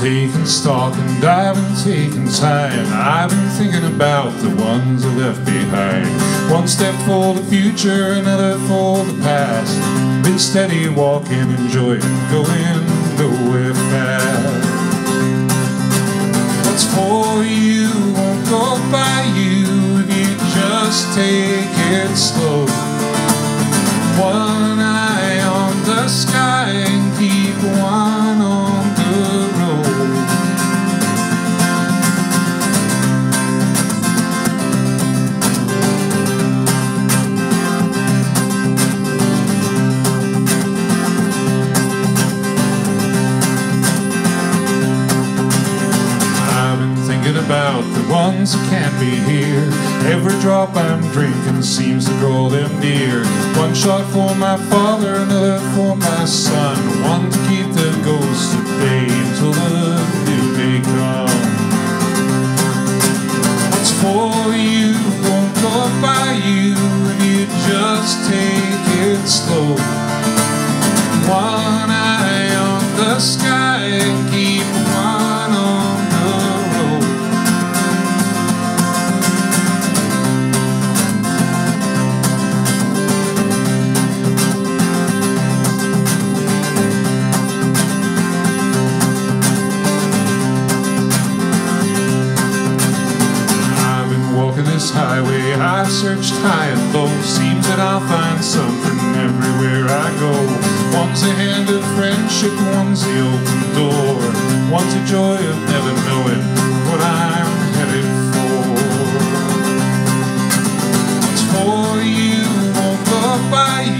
taking stock and I've been taking time. I've been thinking about the ones I left behind. One step for the future, another for the past. Been steady walking, enjoying going nowhere fast. What's for you won't go by you if you just take it slow. One eye on the sky and keep one on the road. I've been thinking about the ones that can't be here. Every drop I'm drinking seems to draw them near. One shot for my father, another for my son. One to keep the ghost at bay until the new day comes. What's for you won't go by you if you just take it slow. One eye on the sky and keep one on the road. Highway, I searched high and low. Seems that I'll find something everywhere I go. One's a hand of friendship, one's the open door. One's the joy of never knowing what I'm headed for. What's for you won't go by you.